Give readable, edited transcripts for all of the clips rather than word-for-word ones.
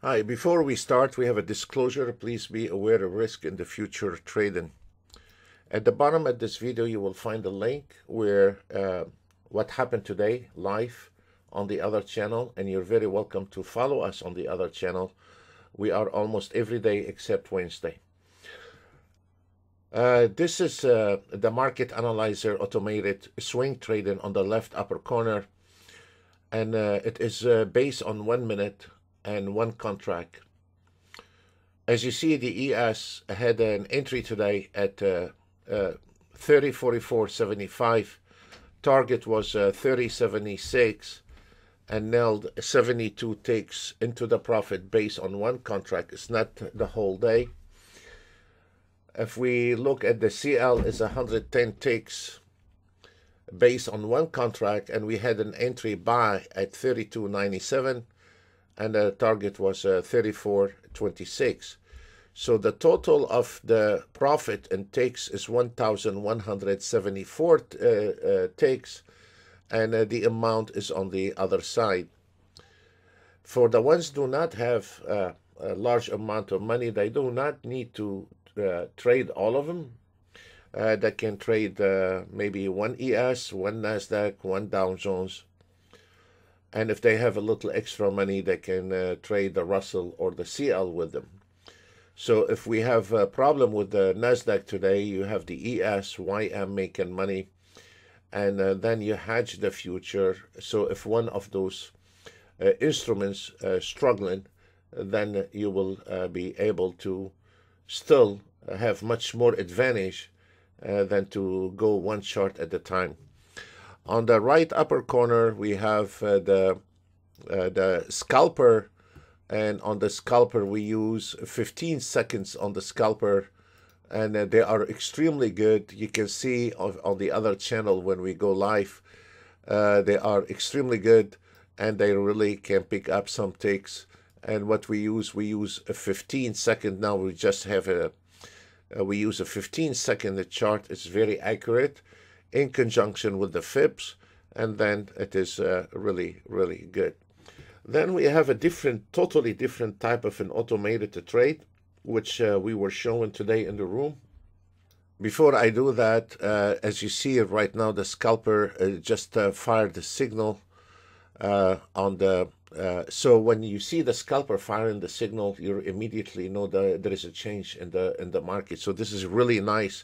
Hi, before we start, we have a disclosure. Please be aware of risk in the future trading. At the bottom of this video, you will find a link where what happened today live on the other channel, and you're very welcome to follow us on the other channel. We are almost every day except Wednesday. This is the Market Analyzer Automated Swing Trading on the left upper corner, and it is based on 1 minute and one contract. As you see, the ES had an entry today at 30.44.75. Target was 30.76 and nailed 72 ticks into the profit based on one contract. It's not the whole day. If we look at the CL, is 110 ticks based on one contract, and we had an entry buy at 32.97 and the target was 34.26. So the total of the profit and takes is 1,174 takes, and the amount is on the other side. For the ones do not have a large amount of money, they do not need to trade all of them. They can trade maybe one ES, one NASDAQ, one Dow Jones. And if they have a little extra money, they can trade the Russell or the CL with them. So if we have a problem with the NASDAQ today, you have the ES, YM making money, and then you hedge the future. So if one of those instruments struggling, then you will be able to still have much more advantage than to go one chart at a time. On the right upper corner, we have the scalper, and on the scalper we use 15 seconds on the scalper, and they are extremely good. You can see on the other channel when we go live, they are extremely good, and they really can pick up some ticks. And what we use a 15-second. Now we just have we use a 15-second chart. It's very accurate in conjunction with the FIBs, and then it is really, really good. Then we have a different, totally different type of an automated trade, which we were showing today in the room. Before I do that, as you see right now, the scalper just fired the signal on the. So when you see the scalper firing the signal, you immediately know that there is a change in the market. So this is really nice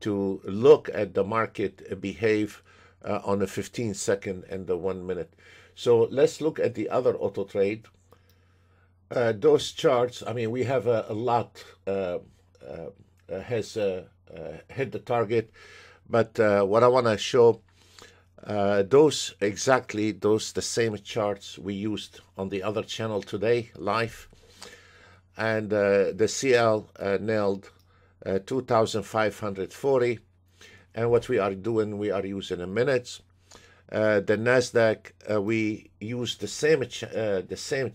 to look at the market behave on a 15-second and the 1 minute. So let's look at the other auto trade. Those charts, I mean, we have a lot has hit the target, but what I want to show, those exactly those the same charts we used on the other channel today live, and the CL nailed 2,540, and what we are doing, we are using in minutes. The NASDAQ, we use the same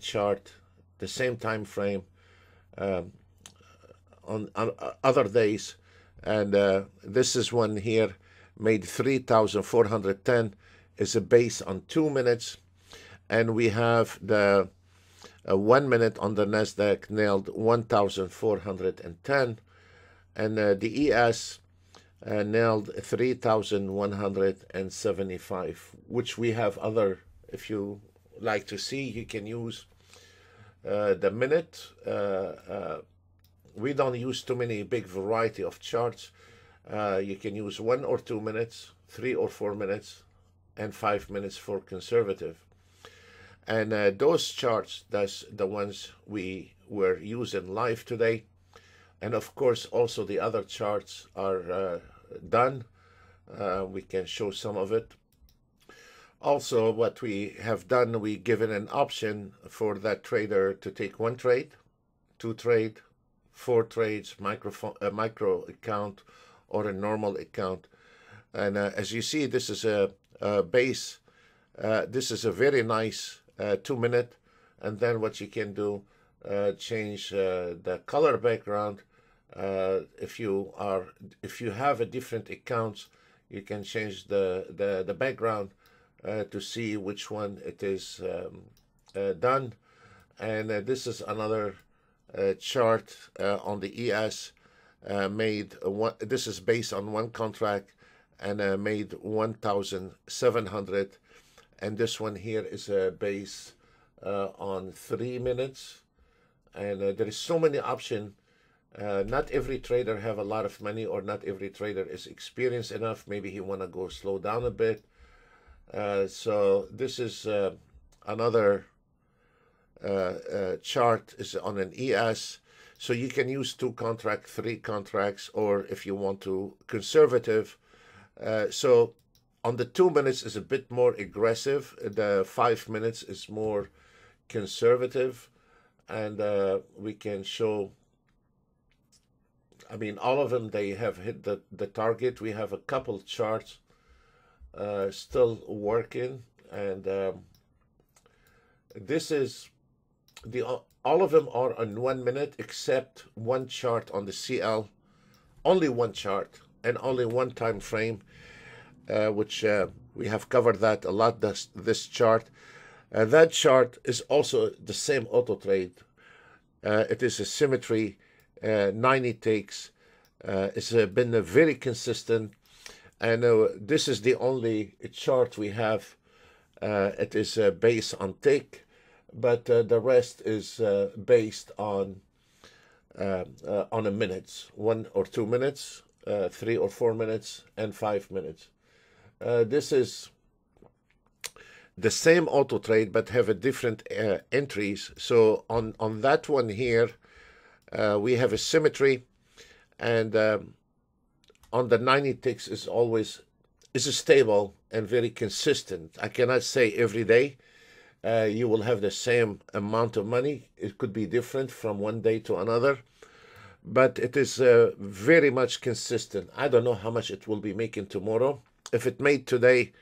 chart, the same time frame on other days, and this is one here made 3,410 is a base on 2 minutes, and we have the 1 minute on the NASDAQ nailed 1,410, and the ES nailed 3,175, which we have other. If you like to see, you can use the minute. We don't use too many big variety of charts. You can use 1 or 2 minutes, 3 or 4 minutes, and 5 minutes for conservative. And those charts, that's the ones we were using live today. And of course, also the other charts are done. We can show some of it. Also, what we have done, we given an option for that trader to take one trade, two trade, four trades, micro account, or a normal account. And as you see, this is a base. This is a very nice 2 minute. And then what you can do, change the color background. If you have a different accounts, you can change the background to see which one it is done. And this is another chart on the ES made. This is based on one contract and made 1,700. And this one here is based on 3 minutes. And there is so many options. Not every trader have a lot of money, or not every trader is experienced enough. Maybe he want to go slow down a bit. So this is another chart is on an ES. So you can use 2 contracts, 3 contracts, or if you want to conservative. So on the 2 minutes is a bit more aggressive. The 5 minutes is more conservative. And we can show, I mean, all of them, they have hit the target. We have a couple charts still working, and this is all of them are on 1 minute, except one chart on the CL, only one chart and only one time frame, which we have covered that a lot. This chart, that chart is also the same auto trade. It is a symmetry. 90 takes. It's been very consistent, and this is the only chart we have. It is based on take, but the rest is based on a minutes, 1 or 2 minutes, 3 or 4 minutes, and 5 minutes. This is the same auto trade, but have a different entries. So on that one here, we have a symmetry, and on the 90 ticks is always stable and very consistent. I cannot say every day you will have the same amount of money. It could be different from one day to another, but it is very much consistent. I don't know how much it will be making tomorrow. If it made today,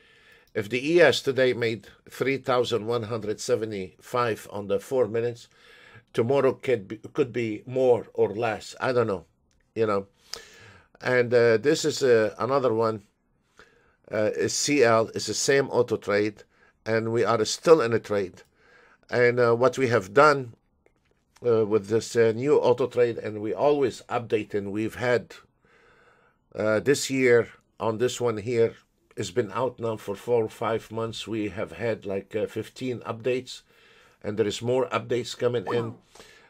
if the ES today made 3,175 on the 4 minutes, tomorrow could be more or less. I don't know, you know. And this is another one. CL is the same auto trade, and we are still in a trade. And what we have done with this new auto trade, and we always update, and we've had this year on this one here, it's been out now for 4 or 5 months. We have had like 15 updates. And there is more updates coming in,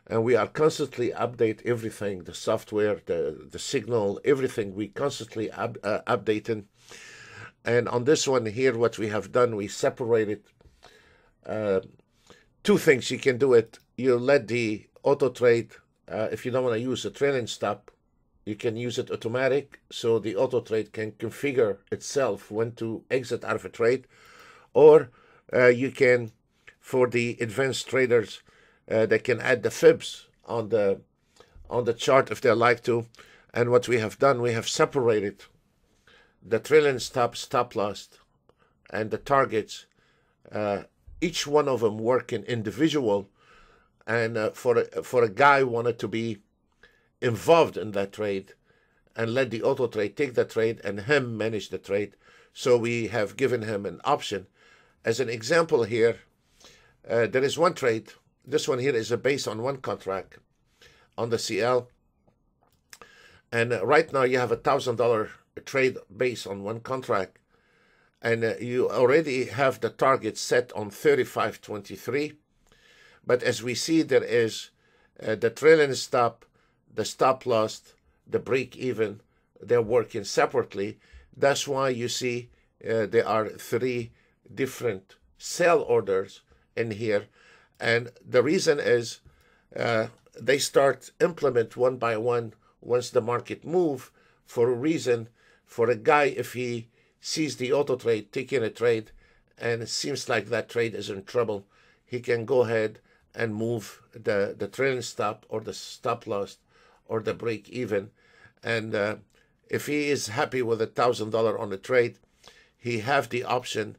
and we are constantly update everything, the software, the signal, everything. We constantly updating. And on this one here, what we have done, we separated 2 things. You can do it. You let the auto trade, if you don't want to use a trailing stop, you can use it automatic, so the auto trade can configure itself when to exit out of a trade. Or you can, for the advanced traders, they can add the fibs on the chart if they like to. And what we have done, we have separated the trailing stop loss, and the targets, each one of them working individual. And for a guy wanted to be involved in that trade and let the auto trade take the trade and him manage the trade, so we have given him an option. As an example here, there is one trade. This one here is based on 1 contract on the CL. And right now you have $1,000 trade based on 1 contract. And you already have the target set on 35.23. But as we see, there is the trailing stop, the stop loss, the break even. They're working separately. That's why you see there are 3 different sell orders in here. And the reason is they start implement one by one once the market move, for a reason. For a guy, if he sees the auto trade taking a trade and it seems like that trade is in trouble, he can go ahead and move the trailing stop or the stop loss or the break even. And if he is happy with $1,000 on the trade, he have the option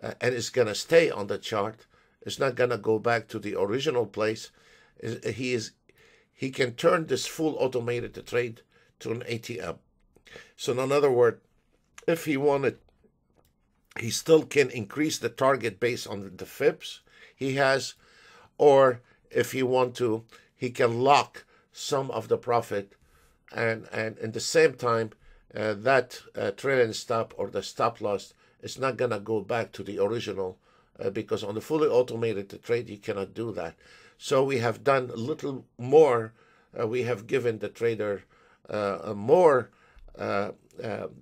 and it's gonna stay on the chart. It's not going to go back to the original place. He can turn this full automated trade to an ATM. So in other words, if he wanted, he still can increase the target based on the FIPS he has, or if he want to, he can lock some of the profit, and at the same time, that trailing stop or the stop loss is not going to go back to the original, because on the fully automated trade, you cannot do that. So we have done a little more. We have given the trader more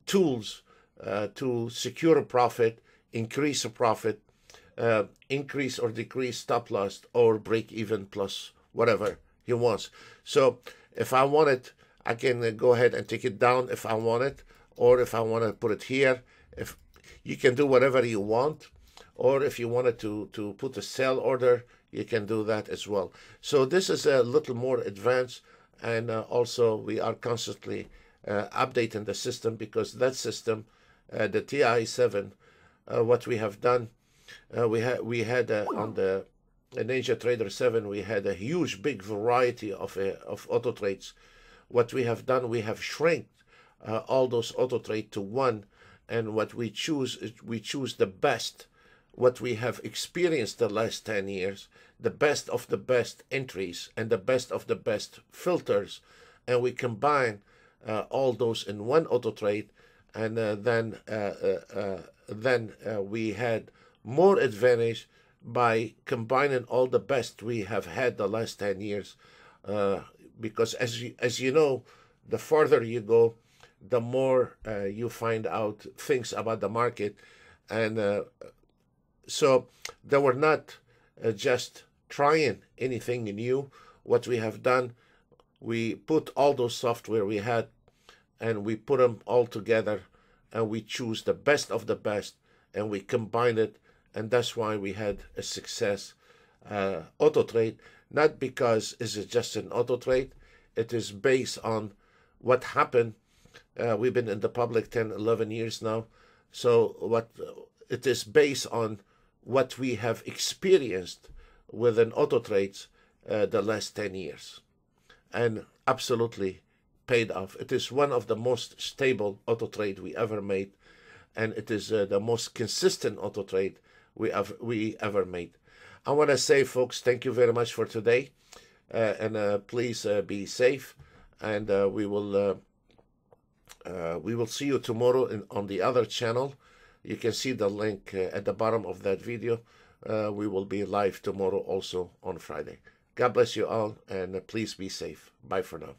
tools to secure a profit, increase a profit, increase or decrease stop loss or break even plus whatever he wants. So if I want it, I can go ahead and take it down if I want it, or if I want to put it here. If you can do whatever you want, or if you wanted to put a sell order, you can do that as well. So this is a little more advanced, and also we are constantly updating the system, because that system, the TI7, what we have done, we had on the Ninja Trader 7, we had a huge big variety of auto trades. What we have done, we have shrinked all those auto trades to one, and what we choose is we choose the best, what we have experienced the last 10 years, the best of the best entries and the best of the best filters, and we combine all those in one auto trade, and then we had more advantage by combining all the best we have had the last 10 years, because as you know, the farther you go, the more you find out things about the market. And so they were not just trying anything new. What we have done, we put all those software we had and we put them all together, and we choose the best of the best and we combine it, and that's why we had a success auto trade. Not because it's just an auto trade, it is based on what happened. We've been in the public 10, 11 years now, so what it is based on what we have experienced within auto trades the last 10 years, and absolutely paid off. It is one of the most stable auto trade we ever made, and it is the most consistent auto trade we ever made. I want to say, folks, thank you very much for today, and please be safe, and we will see you tomorrow on the other channel. You can see the link at the bottom of that video. We will be live tomorrow also on Friday. God bless you all, and please be safe. Bye for now.